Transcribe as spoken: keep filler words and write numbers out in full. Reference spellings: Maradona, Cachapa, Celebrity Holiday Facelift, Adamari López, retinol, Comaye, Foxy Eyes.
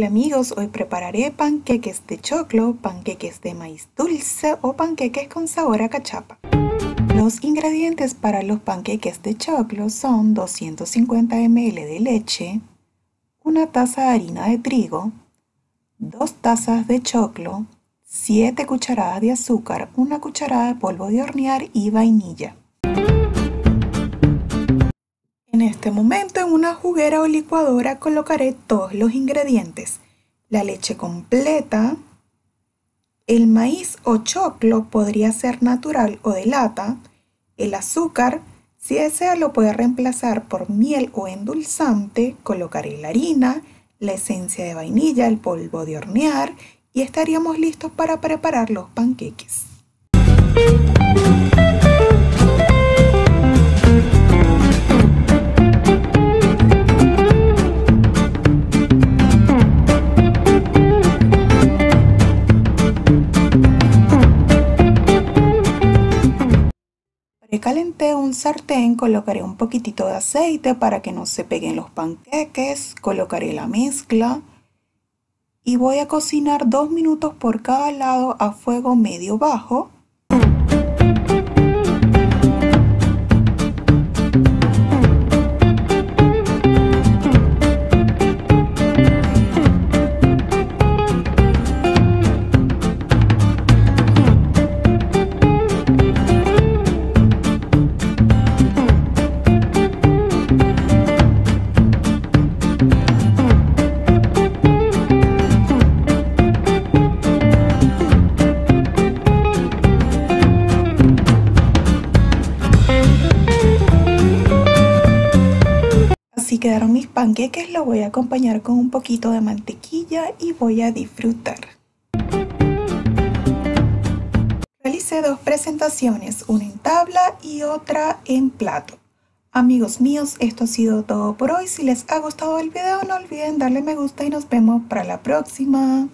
Hola amigos, hoy prepararé panqueques de choclo, panqueques de maíz dulce o panqueques con sabor a cachapa. Los ingredientes para los panqueques de choclo son doscientos cincuenta mililitros de leche, una taza de harina de trigo, dos tazas de choclo, siete cucharadas de azúcar, una cucharada de polvo de hornear y vainilla. En este momento, en una juguera o licuadora colocaré todos los ingredientes: la leche completa, el maíz o choclo, podría ser natural o de lata, el azúcar, si desea lo puede reemplazar por miel o endulzante, colocaré la harina, la esencia de vainilla, el polvo de hornear y estaríamos listos para preparar los panqueques. Precalenté un sartén, colocaré un poquitito de aceite para que no se peguen los panqueques, colocaré la mezcla y voy a cocinar dos minutos por cada lado a fuego medio bajo. Si quedaron mis panqueques, los voy a acompañar con un poquito de mantequilla y voy a disfrutar. Realicé dos presentaciones, una en tabla y otra en plato. Amigos míos, esto ha sido todo por hoy. Si les ha gustado el video, no olviden darle me gusta y nos vemos para la próxima.